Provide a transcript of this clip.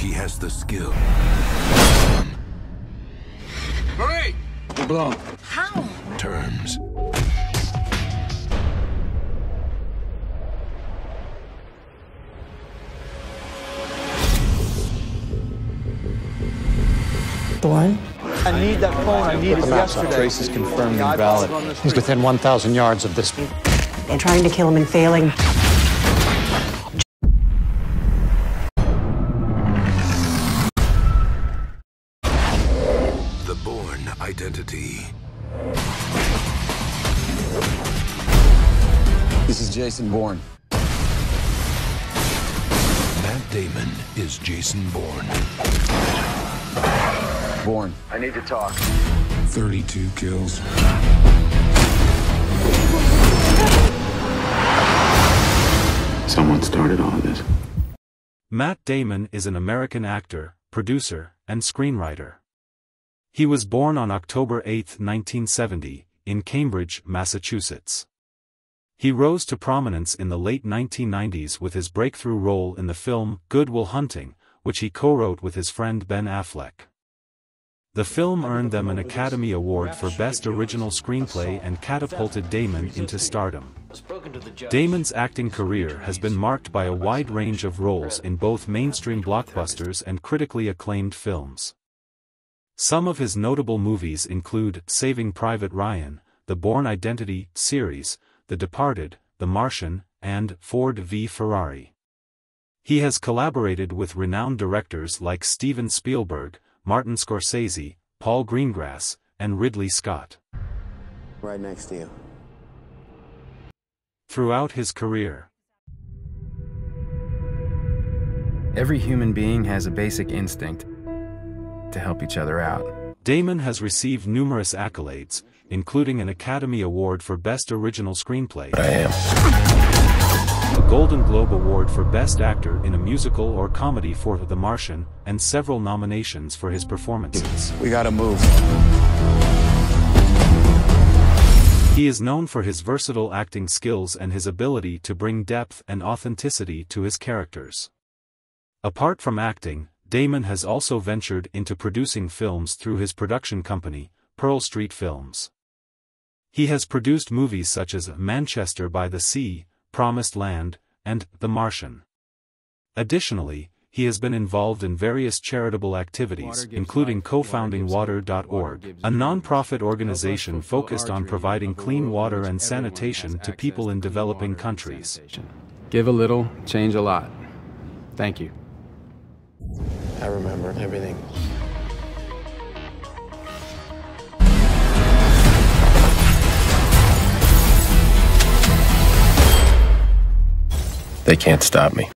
He has the skill. Marie! We're blown. How? Terms. Boy? I need that phone. I need it yesterday. Trace is confirmed and valid. He's within 1,000 yards of this. They're trying to kill him and failing. The Bourne Identity. This is Jason Bourne. Matt Damon is Jason Bourne. Bourne. I need to talk. 32 kills. Someone started all of this. Matt Damon is an American actor, producer, and screenwriter. He was born on October 8, 1970, in Cambridge, Massachusetts. He rose to prominence in the late 1990s with his breakthrough role in the film Good Will Hunting, which he co-wrote with his friend Ben Affleck. The film earned them an Academy Award for Best Original Screenplay and catapulted Damon into stardom. Damon's acting career has been marked by a wide range of roles in both mainstream blockbusters and critically acclaimed films. Some of his notable movies include Saving Private Ryan, The Bourne Identity series, The Departed, The Martian, and Ford v Ferrari. He has collaborated with renowned directors like Steven Spielberg, Martin Scorsese, Paul Greengrass, and Ridley Scott. Right next to you. Throughout his career. Every human being has a basic instinct to help each other out. Damon has received numerous accolades, including an Academy Award for Best Original Screenplay. A Golden Globe Award for Best Actor in a Musical or Comedy for The Martian, and several nominations for his performances. We gotta move. He is known for his versatile acting skills and his ability to bring depth and authenticity to his characters. Apart from acting, Damon has also ventured into producing films through his production company, Pearl Street Films. He has produced movies such as Manchester by the Sea, Promised Land, and The Martian. Additionally, he has been involved in various charitable activities, including co-founding Water.org, a non-profit organization focused on providing clean water and sanitation to people in developing countries. Give a little, change a lot. Thank you. I remember everything. They can't stop me.